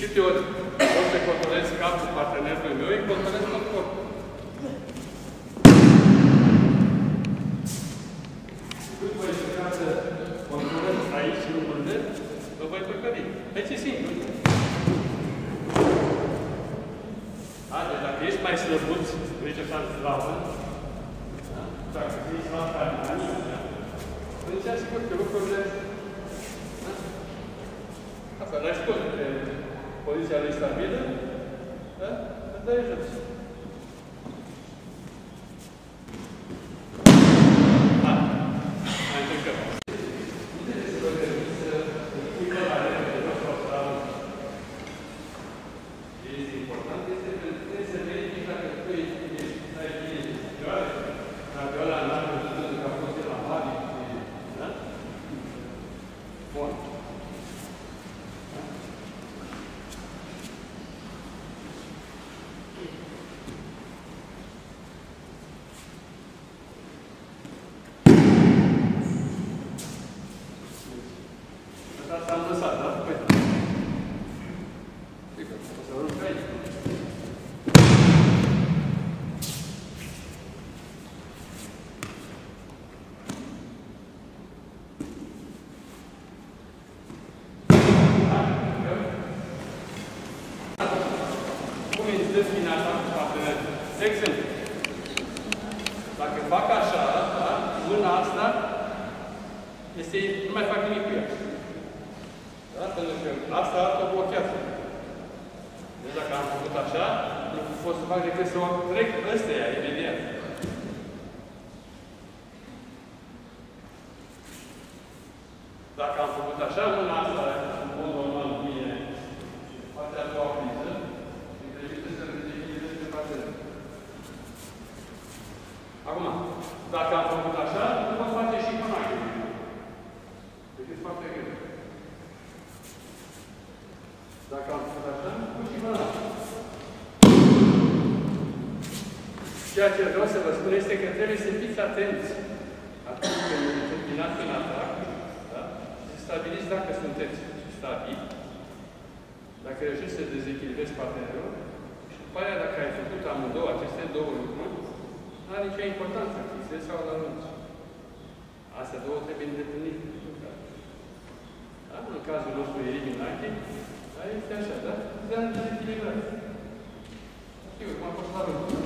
de câte ori pot să controlez capul partenerului meu, îi controlez tot corpul. Cât vă eștează controlez aici și nu unde, vă voi păcăli. Deci e simplu. Adică, dacă ești mai slăbuț, grijă să faci slavă, dacă ești la asta, deci asigur că lucrurile asta l-ai spus pe poziția lui stabilă, da? Îți dai jos. Hai încercăm. Unde este o să pui pe la repede sau sau? Este important, este că trebuie să verifici dacă tu ești stai bine de picioare, dacă ăla n-a văzut că a fost de la mare, da? Bun. De exemplu, dacă fac așa, da? Mâna asta este, nu mai fac nimic cu ea. Da? Pentru că asta o blochează. Deci dacă am făcut așa, nu pot să fac decât să o trec ăsteia, imediat. Dacă am făcut așa, mâna asta, în mod normal, mie, partea a doua priză, îmi trebuie să redefinizez pe partea. Acum, dacă am făcut așa, nu pot face și cu noi. Deci e foarte greu. Dacă am făcut așa, nu pot și cu noi. Ceea ce vreau să vă spun este că trebuie să fiți atenți atunci când întâmpinați în atac, da? Să stabiliți dacă sunteți stabili, dacă reușiți să dezechilibrezi partenerul și după aceea dacă ai făcut amândouă aceste două lucruri, nu are nicio importanță, fixez sau la lungi. Astea două trebuie îndeplinite. Da? În cazul nostru e eliminate, dar este așa, da? Dar nu trebuie echilibrate. Sigur, cum a fost la lungi.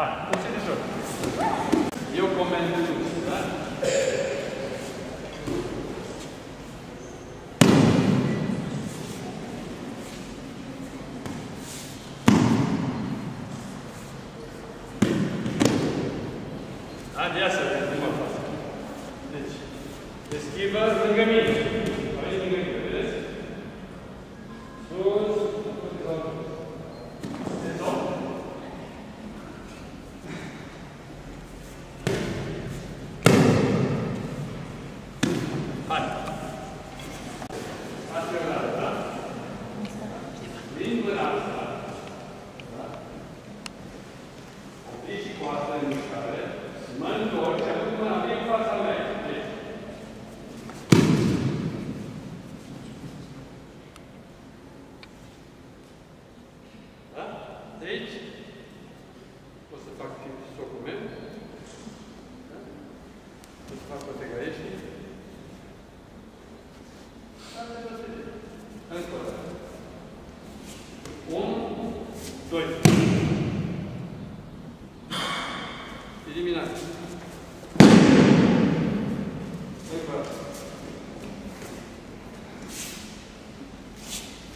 Vai, continue o jogo. Eu comendo tudo, tá? Adiasă, prima fază. Deci, deschivă lângă mine. Aici lângă mine, vedeți? Sus, horizontul. Vedeți o? Hai! Ați pe mâna, da? Din mâna asta. Da? Opri și coastă în mișcare. Mă întorc și acum mâna mea în fața mea. Deci. Da? Deci. O să fac socul meu. Da? O să fac toate grești. Încă o dată. 1, 2. Eliminat. Încă.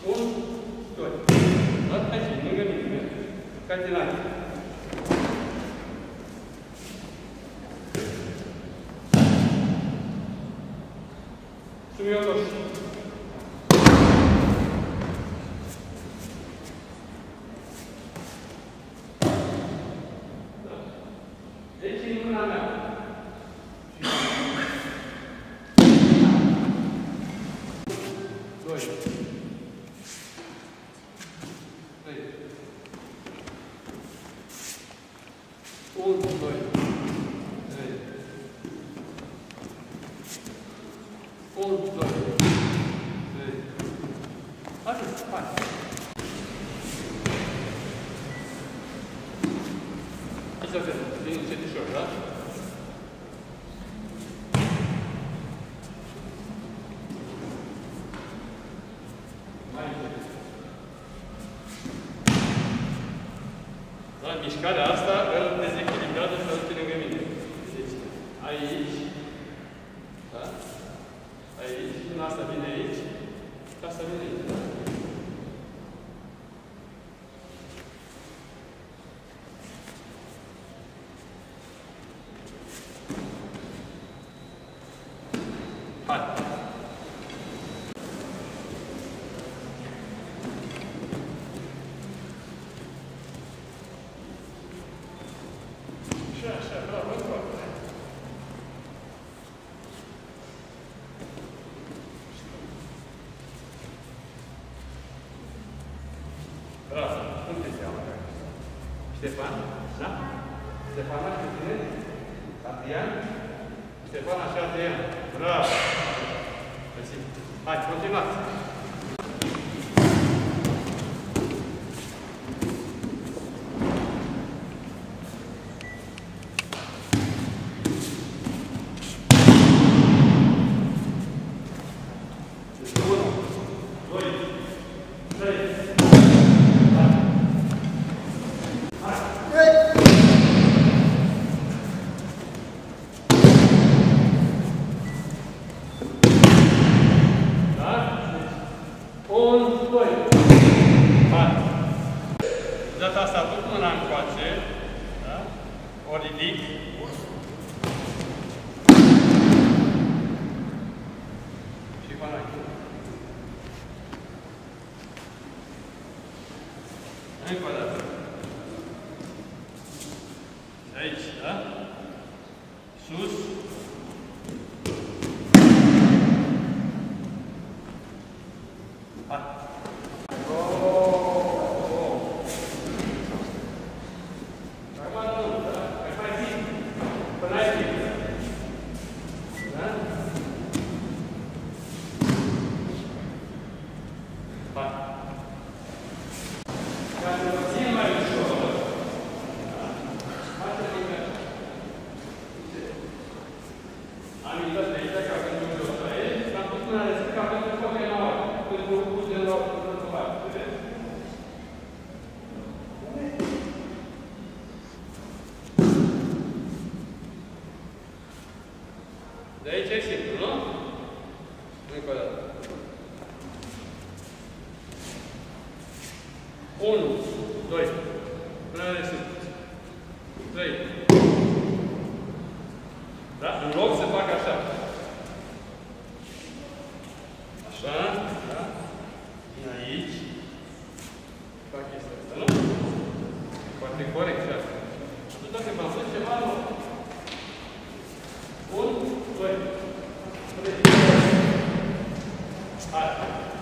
1, 2. Dați aici, lângă mine. Catilani. Sumiotoși. Deci e mâna mea. Doi. Trei. 1, 2, 3. 1, 2, 3. Atât, hai. Să vedem, din cetișor, da? Mai încet. Da, mișcarea asta îl dezechilibrează să duce lângă mine. Deci, aici, da? Aici, până asta vine aici, ca să vine aici, da? Hai! Și așa, bravo, încă! Bravo! Cum te seama? Ștefan? Da? Ștefan așa de tine? Adrian? Ștefan așa de ea! Bravo! Hai, continuați! Data asta duc mâna încoace, da? O ridic. Și mâna încoace. Încă o dată. Aici, da? Sus. Hai. Hai! câștigător. 1, 2, până de sus. 3. Da? În loc să fac așa. Așa, da? Din aici. Fac chestia asta, nu? Foarte corect și asta. Atunci dacă mă fac ceva, nu? 1, 2, 3. Hai.